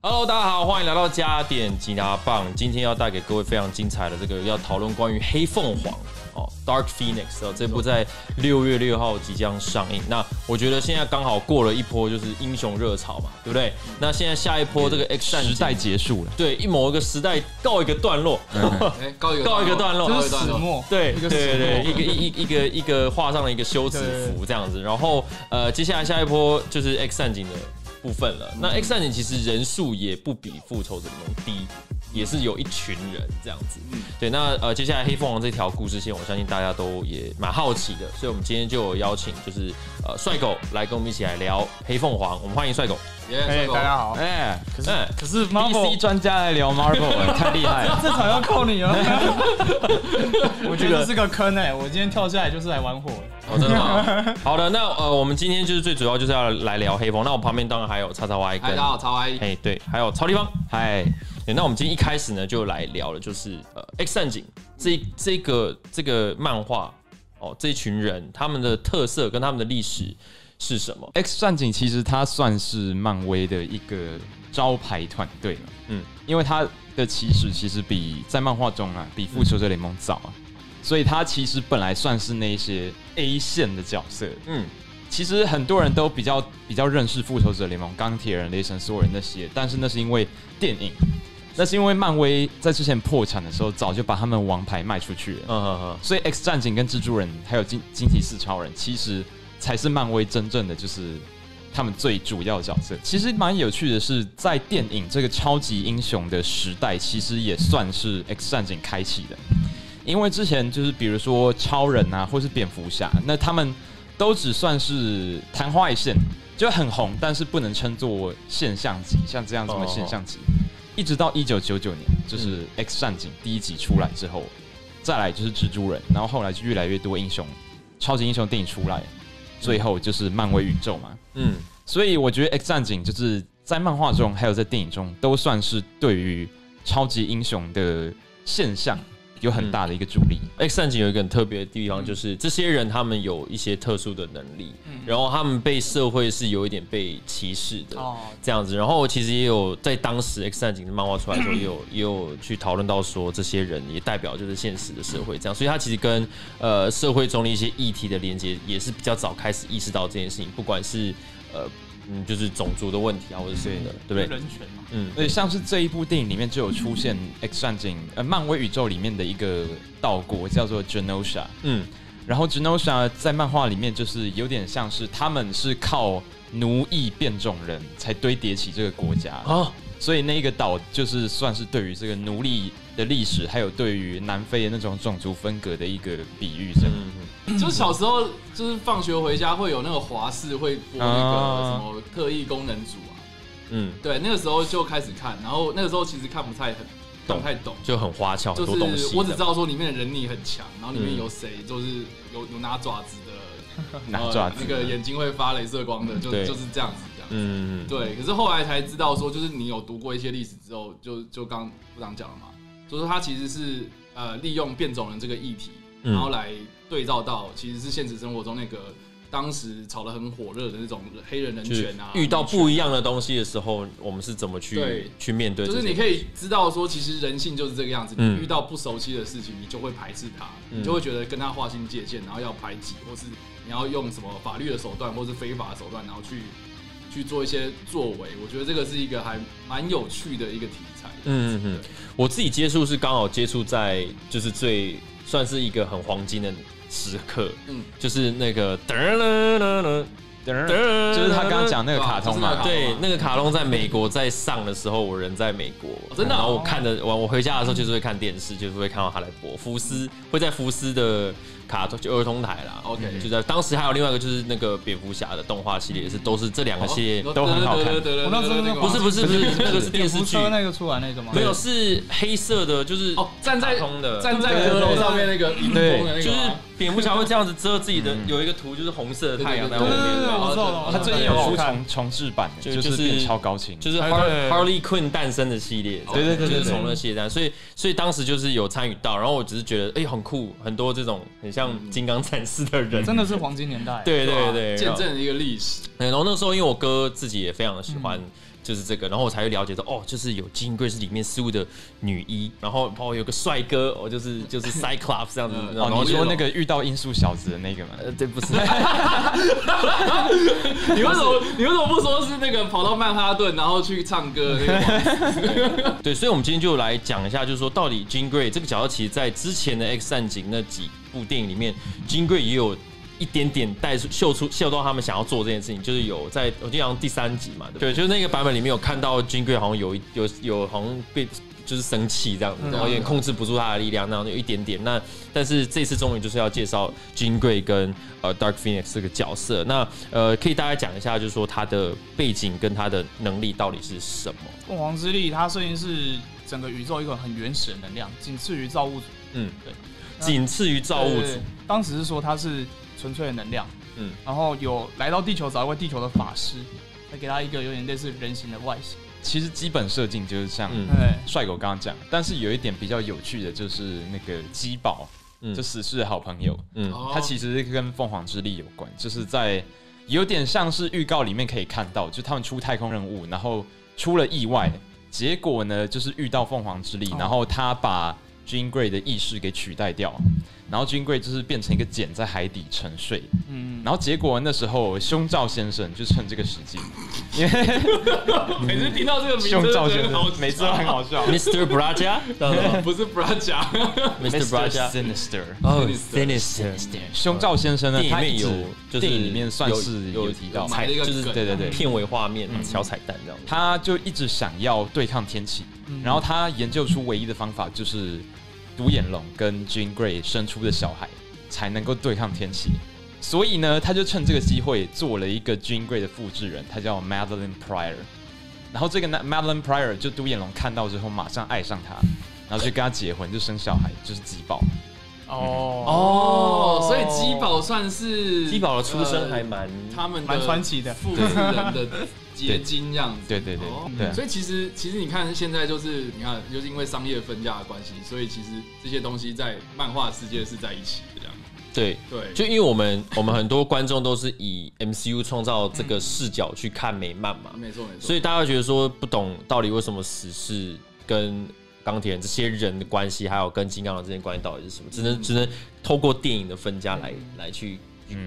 Hello， 大家好，欢迎来到加点吉拿棒。今天要带给各位非常精彩的这个，要讨论关于黑凤凰哦 ，Dark Phoenix 哦，这部在6月6号即将上映。那我觉得现在刚好过了一波就是英雄热潮嘛，对不对？那现在下一波这个 X 战警时代结束了，对，某一个时代告一个段落，告一个段落，就是始末，对对对，一个画上了一个休止符这样子。然后接下来下一波就是 X 战警的部分了。那 X 战警其实人数也不比复仇者联盟低，也是有一群人这样子。对，那接下来黑凤凰这条故事线，我相信大家都也蛮好奇的，所以我们今天就有邀请就是帅狗来跟我们一起来聊黑凤凰。我们欢迎帅狗。哎，大家好。哎，可是 DC 专家来聊 Marvel 太厉害了，这场要扣你了。我觉得是个坑哎，我今天跳下来就是来玩火。哦，真的吗？好的，那我们今天就是最主要就是要来聊黑凤。那我旁边当然还有XXY跟，大家好XXY，哎对，还有超立方，嗨。那我们今天一开始呢就来聊了，就是X 战警这个漫画哦，这一群人他们的特色跟他们的历史是什么 ？X 战警其实它算是漫威的一个招牌团队了，嗯，因为它的起始其实比在漫画中啊，比复仇者联盟早啊。所以他其实本来算是那些 A 线的角色，嗯，其实很多人都比较认识复仇者联盟、钢铁人、雷神索尔那些，但是那是因为电影，那是因为漫威在之前破产的时候早就把他们王牌卖出去了，所以 X 战警跟蜘蛛人还有惊奇四超人其实才是漫威真正的就是他们最主要的角色。其实蛮有趣的是，在电影这个超级英雄的时代，其实也算是 X 战警开启的。因为之前就是比如说超人啊，或是蝙蝠侠，那他们都只算是昙花一现，就很红，但是不能称作现象级，像这样子的现象级。一直到1999年，就是《X 战警》第一集出来之后，再来就是蜘蛛人，然后后来就越来越多英雄、超级英雄电影出来，最后就是漫威宇宙嘛。嗯，所以我觉得《X 战警》就是在漫画中还有在电影中都算是对于超级英雄的现象有很大的一个助力。X 战警有一个很特别的地方，就是这些人他们有一些特殊的能力，然后他们被社会是有一点被歧视的这样子。然后其实也有在当时 X 战警的漫画出来的时候，也有去讨论到说，这些人也代表就是现实的社会这样，所以他其实跟社会中的一些议题的连接也是比较早开始意识到这件事情，不管是就是种族的问题啊，或者什么的，对不对？人权嘛，嗯，对，像是这一部电影里面就有出现 X 战警，漫威宇宙里面的一个岛国叫做 Genosha， 嗯，然后 Genosha 在漫画里面就是有点像是他们是靠奴役变种人才堆叠起这个国家啊，所以那个岛就是算是对于这个奴隶的历史，还有对于南非的那种种族分隔的一个比喻，这样。就小时候，就是放学回家会有那个华视会播那个什么特异功能组啊，嗯，对，那个时候就开始看，然后那个时候其实看不太懂，就很花俏，很多东西。我只知道说里面的人力很强，然后里面有谁就是有拿爪子的，那个眼睛会发雷射光的，就是这样子。嗯，对。可是后来才知道说，就是你有读过一些历史之后，就刚部长讲了嘛，就是他其实是利用变种人这个议题，然后来对照到其实是现实生活中那个当时炒得很火热的那种黑人人权啊，遇到不一样的东西的时候，我们是怎么去面对？就是你可以知道说，其实人性就是这个样子。你遇到不熟悉的事情，你就会排斥它，你就会觉得跟它划清界限，然后要排挤，或是你要用什么法律的手段，或是非法的手段，然后去做一些作为。我觉得这个是一个还蛮有趣的一个题材。嗯，我自己接触是刚好接触在就是最算是一个很黄金的时刻，就是那个就是他刚刚讲那个卡通嘛，对，那个卡通在美国在上的时候，我人在美国，真的，然后我看的，我回家的时候就是会看电视，就是会看到他来播，福斯会在福斯的卡通就儿童台啦 ，OK， 就在当时还有另外一个就是那个蝙蝠侠的动画系列，是都是这两个系列都很好看。我那时候那个不是那个是电视剧那个出来那个吗？没有，是黑色的，就是站在阁楼上面那个屏风的那个，就是蝙蝠侠会这样子遮自己的，有一个图就是红色的太阳在后面。他最近有出重制版，就是变超高清，就是 Harley Quinn 诞生的系列，对，就是从那系列，所以当时就是有参与到，然后我只是觉得，哎，很酷，很多这种很像金刚战士的人，真的是黄金年代，对，见证了一个历史。然后那时候因为我哥自己也非常的喜欢。就是这个，然后我才会了解到哦，就是有基辛格是里面事物的女一，然后包括有个帅哥，哦，就是 Cyclops 这样子。哦，你说那个遇到音速小子的那个吗？对，不是。你为什么不说是那个跑到曼哈顿然后去唱歌的那个？对，所以我们今天就来讲一下，就是说到底基辛格这个角色，其实在之前的 X 战警那几部电影里面，基辛格也有。一点点秀到他们想要做这件事情，就是有在我记得好像第3集嘛， 对，就是那个版本里面有看到基辛格好像有好像被就是生气这样子，然后有点控制不住他的力量，然后有一点点那，但是这次终于就是要介绍基辛格跟Dark Phoenix 这个角色，那可以大家讲一下，就是说他的背景跟他的能力到底是什么？凤凰之力，它虽然是整个宇宙一个很原始的能量，仅次于造物主，嗯，对，仅次于造物主，当时是说他是。纯粹的能量，嗯，然后有来到地球找一位地球的法师，再给他一个有点类似人形的外形。其实基本设定就是像帅狗刚刚讲，但是有一点比较有趣的就是那个基宝，就死侍的好朋友，嗯，他其实跟凤凰之力有关，就是在有点像是预告里面可以看到，就他们出太空任务，然后出了意外，结果呢就是遇到凤凰之力，然后他把基辛格的意识给取代掉。然后基辛格就是变成一个茧在海底沉睡，嗯，然后结果那时候胸罩先生就趁这个时机，因为每次听到这个名字，胸罩先生每次都很好笑。Mr. Braja， 不是 Braja，Mr. Braja Sinister， 哦 Sinister， 胸罩先生呢，他一直电影里面算是有提到，就是对对对，片尾画面小彩蛋这样，他就一直想要对抗天启，然后他研究出唯一的方法就是。独眼龙跟基辛格生出的小孩才能够对抗天启，所以呢，他就趁这个机会做了一个基辛格的复制人，他叫 Madeline Pryor。然后这个 Madeline Pryor 就独眼龙看到之后马上爱上他，然后就跟他结婚，就生小孩，就是基宝。哦，所以基宝算是基宝的出生还蛮他们蛮传奇的复制人的。结晶这样子，对对对，哦、对、啊。所以其实你看现在就是你看就是因为商业分家的关系，所以其实这些东西在漫画世界是在一起的这样子。对对，就因为我们很多观众都是以 MCU 创造这个视角去看美漫嘛，没错没错。所以大家觉得说不懂到底为什么死侍跟钢铁人这些人的关系，还有跟金刚狼之间关系到底是什么，只能透过电影的分家来去。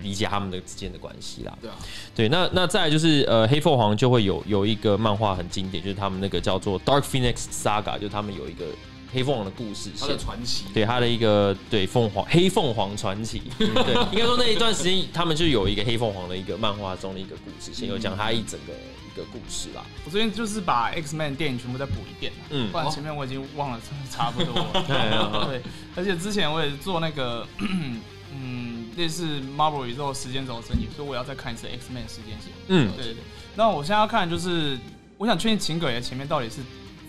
理解他们的之间的关系啦，对啊，对，那再来就是黑凤凰就会有一个漫画很经典，就是他们那个叫做 Dark Phoenix Saga， 就他们有一个黑凤凰的故事线，他的传奇，对他的一个对凤凰黑凤凰传奇，嗯、对，应该说那一段时间他们就有一个黑凤凰的一个漫画中的一个故事线，有讲他一整个一个故事啦。我最近就是把 X-Men 电影全部再补一遍，嗯，不然前面我已经忘了差不多了，对，而且之前我也做那个。类似 Marvel 宇宙时间轴整理，所以我要再看一次 X-Men 时间线。嗯，对对对。那我现在要看就是，我想确定秦葛爷前面到底是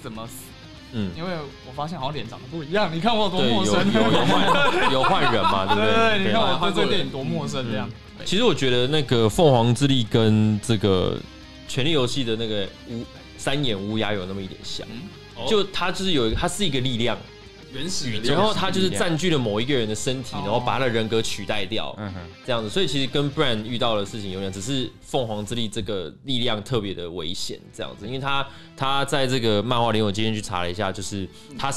怎么死的。嗯，因为我发现好像脸长得不一样，你看我有多陌生。有换人嘛，对不对？对对，你看我对这个电影多陌生这样。其实我觉得那个凤凰之力跟这个权力游戏的那个三眼乌鸦有那么一点像，就它就是它是一个力量。原始的，然后他就是占据了某一个人的身体，然后把他的人格取代掉，这样子。所以其实跟 Brand 遇到的事情有点，只是凤凰之力这个力量特别的危险，这样子。因为他在这个漫画里，我今天去查了一下，就是他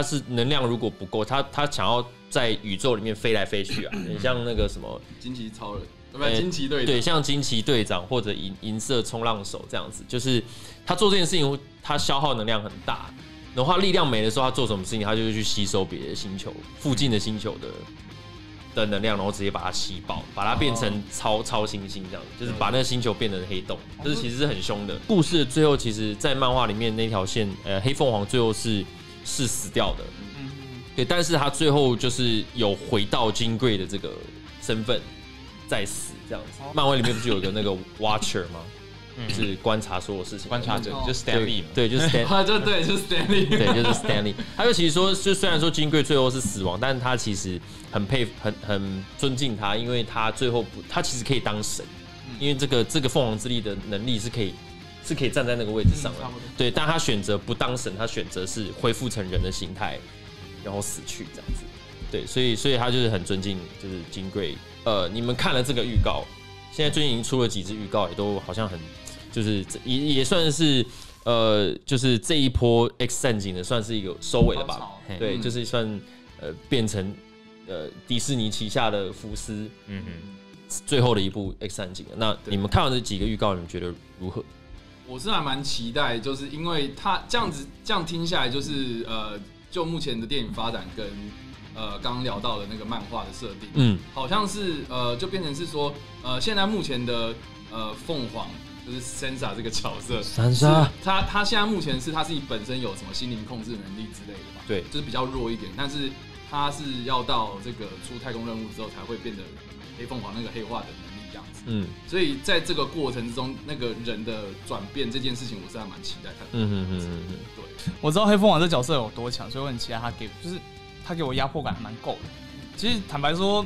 是能量如果不够，他想要在宇宙里面飞来飞去啊，很像那个什么惊奇超人。惊奇队长，对，像惊奇队长或者银色冲浪手这样子，就是他做这件事情，他消耗能量很大。然后他力量没的时候，他做什么事情，他就会去吸收别的星球附近的星球的能量，然后直接把它吸爆，把它变成超新星这样，就是把那个星球变成黑洞，这其实是很凶的。故事的最后，其实，在漫画里面那条线，黑凤凰最后是死掉的，对，但是他最后就是有回到基辛格的这个身份再死这样子。漫威里面不是有一个那个 Watcher 吗？就是观察所有事情，观察者就 Stanley 嘛，对，就是 Stanley， 对，就是 Stanley， 对，就是 Stanley。他就其实说，就虽然说基辛格最后是死亡，但是他其实很尊敬他，因为他最后他其实可以当神，因为这个凤凰之力的能力是可以站在那个位置上的，对。但他选择不当神，他选择是恢复成人的形态，然后死去这样子，对。所以他就是很尊敬，就是基辛格。你们看了这个预告，现在最近已经出了几支预告，也都好像很。就是也算是就是这一波 X 战警的算是一个收尾了吧？对，就是算变成迪士尼旗下的福斯，嗯哼，最后的一部 X 战警。那你们看完这几个预告，你们觉得如何？我是还蛮期待，就是因为他这样子这样听下来，就是就目前的电影发展跟刚刚聊到的那个漫画的设定，嗯，好像是就变成是说现在目前的凤凰。就是 Sansa 这个角色 ，Sansa， 他现在目前是他自己本身有什么心灵控制能力之类的吧？对，就是比较弱一点，但是他是要到这个出太空任务之后才会变得黑凤凰那个黑化的能力样子。嗯，所以在这个过程之中，那个人的转变这件事情，我是还蛮期待看的。嗯，对，我知道黑凤凰这角色有多强，所以我很期待他给，就是他给我压迫感还蛮够的。其实坦白说，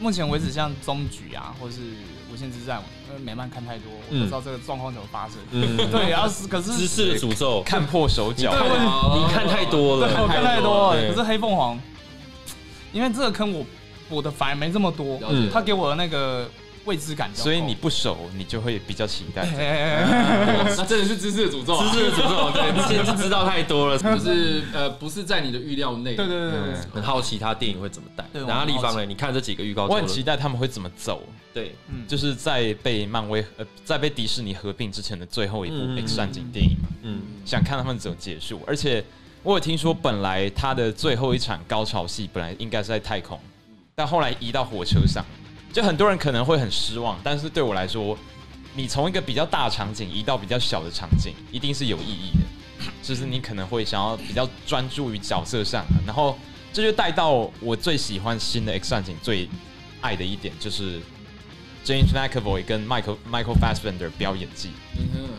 目前为止像终局啊，或是。无限之战，美漫看太多，我不知道这个状况怎么发生。嗯、对，然后可是知识的诅咒，看破手脚。你看太多了，我看太多了。可是黑凤凰，因为这个坑我的反而没这么多，他给我的那个未知感，所以你不熟，你就会比较期待。那真的是知识的诅咒，知识的诅咒，对，你先知道太多了，就是不是在你的预料内。对对对，很好奇他电影会怎么带。哪里方呢？你看这几个预告，我很期待他们会怎么走。对，嗯，就是在被漫威在被迪士尼合并之前的最后一部《X 战警》电影嘛，嗯，想看他们怎么结束。而且我有听说，本来他的最后一场高潮戏本来应该是在太空，但后来移到火车上，就很多人可能会很失望。但是对我来说，你从一个比较大的场景移到比较小的场景，一定是有意义的。就是你可能会想要比较专注于角色上，然后这就带到我最喜欢新的《X 战警》最爱的一点就是。James McAvoy 跟 Michael Fassbender 表演技，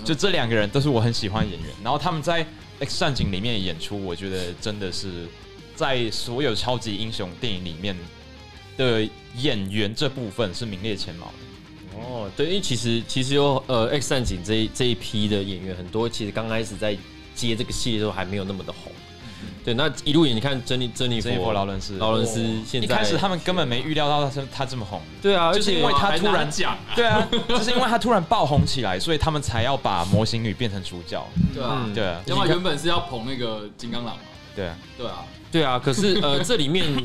就这两个人都是我很喜欢的演员。然后他们在《X 战警》里面演出，我觉得真的是在所有超级英雄电影里面的演员这部分是名列前茅的。哦，对，因为其实有《X 战警》这一批的演员很多，其实刚开始在接这个戏的时候还没有那么的红。对，那一路演，你看珍妮佛劳伦斯，现在一开始他们根本没预料到他这么红，对啊，就是因为他突然讲，对啊，就是因为他突然爆红起来，所以他们才要把模型女变成主角，对啊，对啊，因为原本是要捧那个金刚狼嘛，对啊，对啊，对啊，可是这里面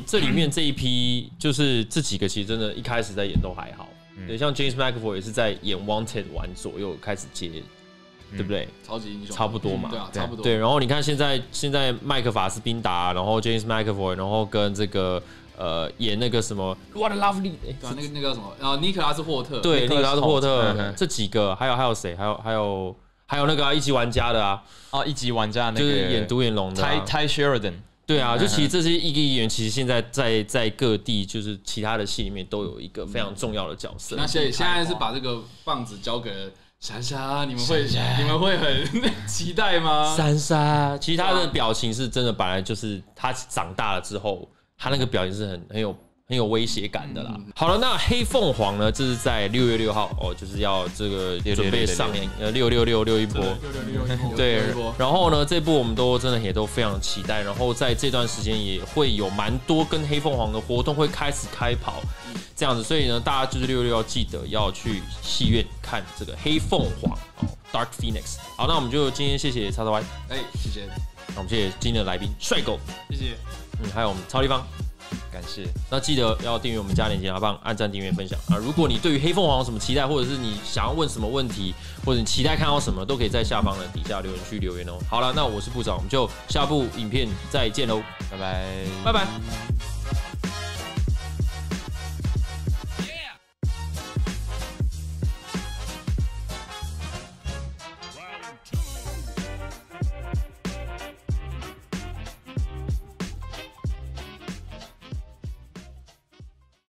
这一批就是这几个其实真的，一开始在演都还好，对，像 James McAvoy 也是在演 Wanted 完左右开始接。对不对？超级英雄差不多嘛，对啊，差不多。对，然后你看现在麦克法斯宾达，然后 James McAvoy， 然后跟这个演那个什么 What a Lovely， 对，那个叫什么？然后尼克拉斯霍特，对，尼克拉斯霍特这几个，还有谁？还有那个一级玩家的啊，哦，一级玩家那个就是演独眼龙的 Ty Sheridan， 对啊，就其实这些一个演员其实现在在各地就是其他的戏里面都有一个非常重要的角色。那现在是把这个棒子交给。珊莎，你们会很期待吗？珊莎，其实她的表情是真的，本来就是她长大了之后，她那个表情是很有威胁感的啦。好了，那黑凤凰呢？这是在6月6号哦，就是要这个准备上映，666一波，666一波，对。然后呢，这部我们都真的也都非常期待。然后在这段时间也会有蛮多跟黑凤凰的活动会开始开跑。这样子，所以呢，大家就是666要记得要去戏院看这个黑凤凰哦 ，Dark Phoenix。好，那我们就今天谢谢XXY，哎，谢谢。那我们谢谢今天的来宾帅狗，谢谢。嗯，还有我们超立方，感谢。那记得要订阅我们家链接，好不好？按赞、订阅、分享啊！如果你对于黑凤凰有什么期待，或者是你想要问什么问题，或者你期待看到什么，都可以在下方的底下留言区留言哦。好了，那我是部长，我们就下部影片再见喽，拜拜，拜拜。